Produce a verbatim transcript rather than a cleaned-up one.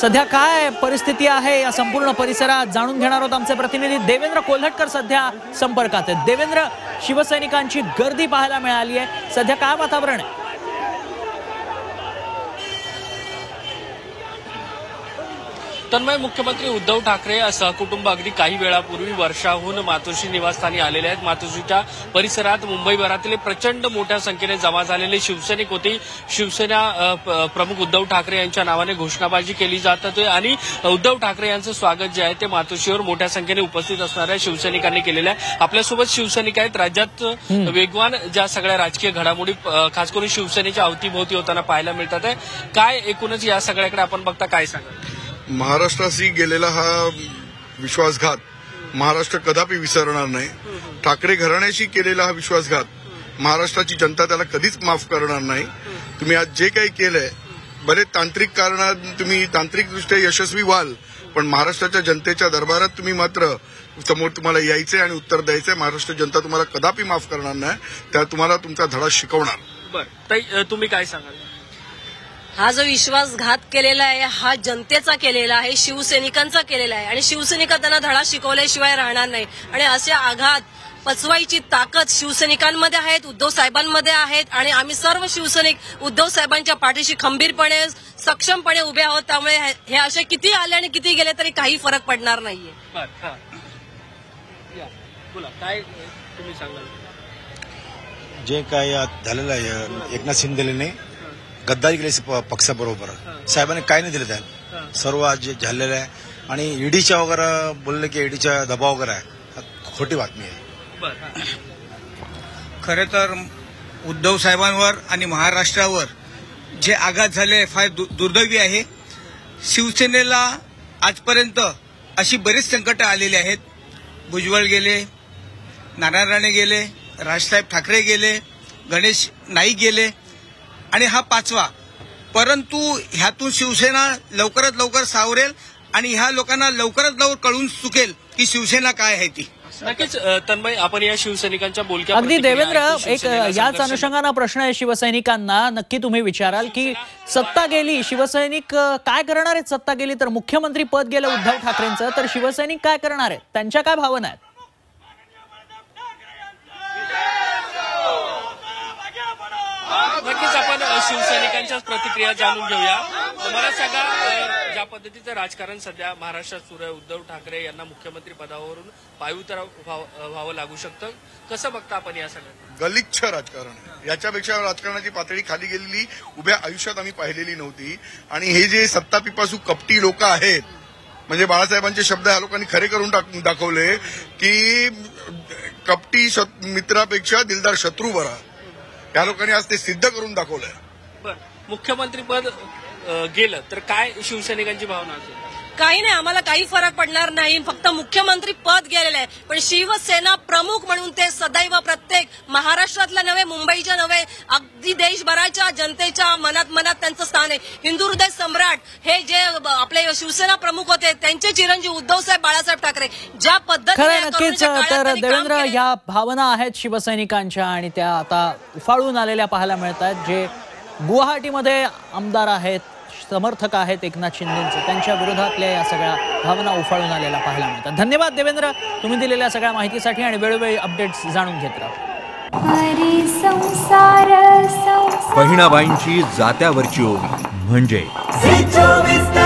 सध्या काय परिस्थिती आहे या संपूर्ण परिसरात जाणून घेणार आहोत। आमचे प्रतिनिधी देवेंद्र कोळहटकर सध्या संपर्कात आहेत। देवेंद्र, शिवसैनिकांची गर्दी पाहायला मिळाली आहे, सध्या काय वातावरण आहे? तन्मय, मुख्यमंत्री उद्धव ठाकरे सहकुटुंब अगदी काही वेळापूर्वी वर्षाहून मातोश्री निवासस्थानी आलेले आहेत। मातोश्रीच्या परिसरात मुंबईभरातील प्रचंड मोठ्या संख्येने जमा झालेले शिवसैनिक होते। शिवसेना प्रमुख उद्धव ठाकरे यांच्या नावाने घोषणाबाजी केली जात होती आणि उद्धव ठाकरे यांचं स्वागत जे आहे ते मातोश्रीवर मोठ्या संख्येने उपस्थित असणाऱ्या शिवसैनिकांनी केलेलं आहे। आपल्यासोबत शिवसैनिक आहेत। राज्यात वेगवान ज्या सगळ्या राजकीय घडामोडी खास करून शिवसेनेच्या अवतीभोवती होताना पाहायला मिळतात आहे, काय एकूणच या सगळ्याकडे आपण बघता काय सांगाल? महाराष्ट्राशी गेलेला हा विश्वासघात महाराष्ट्र कदापि विसरणार नाही। ठाकरे घराण्याशी केलेला हा विश्वासघात महाराष्ट्राची जनता त्याला कधीच माफ करणार नाही। तुम्ही आज जे काही केलंय, बरे तांत्रिक कारणात तुम्ही तांत्रिकदृष्ट्या यशस्वी व्हाल, पण महाराष्ट्राच्या जनतेच्या दरबारात तुम्ही मात्र समोर तुम्हाला यायचंय आणि उत्तर द्यायचंय। महाराष्ट्र जनता तुम्हाला कदापि माफ करणार नाही, त्या तुम्हाला तुमचा धडा शिकवणार। बरं ताई, तुम्ही काय सांगाल? हा जो विश्वासघात केलेला आहे हा जनतेचा केलेला आहे, शिवसैनिकांचा केलेला आहे आणि शिवसैनिक त्यांना धडा शिकवल्याशिवाय राहणार नाही। आणि असे आघात पचवायची ताकद शिवसैनिकांमध्ये आहेत, उद्धव साहेबांमध्ये आहेत आणि आम्ही सर्व शिवसैनिक उद्धव साहेबांच्या पाठीशी खंबीरपणे सक्षमपणे उभे आहोत। त्यामुळे हे असे किती आले आणि किती गेले तरी काही फरक पडणार नाहीये। बोला काय तुम्ही सांगाल? जे काय झालेलं आहे, एकनाथ शिंदेने गद्दारी केली पक्षाबरोबर, साहेबांनी काय नाही दिलं त्यात सर्व आज झालेलं आहे। आणि ईडीच्या वगैरे बोलले की ईडीचा दबाव वगैरे आहे, खोटी बातमी आहे। खरं तर उद्धव साहेबांवर आणि महाराष्ट्रावर जे आघात झाले फार दुर्दैवी आहे। शिवसेनेला आजपर्यंत अशी बरीच संकटं आलेली आहेत। भुजबळ गेले, नारायण राणे गेले, राजसाहेब ठाकरे गेले, गणेश नाईक गेले आणि हा पाचवा, परंतु ह्यातून शिवसेना लवकरात लवकर सावरेल आणि ह्या लोकांना लवकरात लवकर कळून चुकेल की शिवसेना काय आहे ती। नक्कीच तन्मय, आपण या शिवसैनिकांच्या बोलक्या अगदी देवेंद्र एक याच अनुषंगानं प्रश्न आहे शिवसैनिकांना, नक्की तुम्ही विचाराल की सत्ता गेली शिवसैनिक काय करणार आहेत? सत्ता गेली तर मुख्यमंत्री पद गेलं उद्धव ठाकरेंचं, तर शिवसैनिक काय करणार आहेत? त्यांच्या काय भावना आहेत? नक्कीच आपण शिवसैनिकांच्या प्रतिक्रिया जाणून घेऊया। तुम्हाला सांगा, ज्या पद्धतीचं राजकारण सध्या महाराष्ट्रात सुरू आहे, उद्धव ठाकरे यांना मुख्यमंत्री पदावरून पायउतार व्हावं लागू शकतं, कसं बघता आपण या सगळ्यात? गलिच्छ राजकारण, याच्यापेक्षा राजकारणाची पातळी खाली गेलेली उभ्या आयुष्यात आम्ही पाहिलेली नव्हती। आणि हे जे सत्ता पिपासू कपटी लोक आहेत, म्हणजे बाळासाहेबांचे शब्द ह्या लोकांनी खरे करून दाखवले की कपटी मित्रापेक्षा दिलदार शत्रू बरा, या लोकांनी आज ते सिद्ध करून दाखवलंय। बर, मुख्यमंत्रीपद गेलं तर काय शिवसैनिकांची भावना असेल? काही नाही, आम्हाला काही फरक पडणार नाही, फक्त मुख्यमंत्री पद गेलेलं आहे, पण शिवसेना प्रमुख म्हणून ते सदैव प्रत्येक महाराष्ट्रातल्या नव्हे, मुंबईच्या नव्हे, अगदी देशभराच्या जनतेच्या मनात मनात त्यांचं स्थान आहे। हिंदू हृदय सम्राट हे जे आपले शिवसेना प्रमुख होते त्यांचे चिरंजीव उद्धवसाहेब बाळासाहेब ठाकरे ज्या पद्धतीने नक्कीच तर देवेंद्र या भावना आहेत शिवसैनिकांच्या आणि त्या आता उफाळून आलेल्या पाहायला मिळत आहेत। जे गुवाहाटीमध्ये आमदार आहेत, समर्थक आहेत एकनाथ शिंदेंचे, त्यांच्या विरोधातल्या या सगळ्या भावना उफाळून आलेल्या पाहायला मिळतात। धन्यवाद देवेंद्र, तुम्ही दिलेल्या सगळ्या माहितीसाठी आणि वेळोवेळी अपडेट्स जाणून घेत राहा। बहिणाबाईंची जात्यावरची ओवी म्हणजे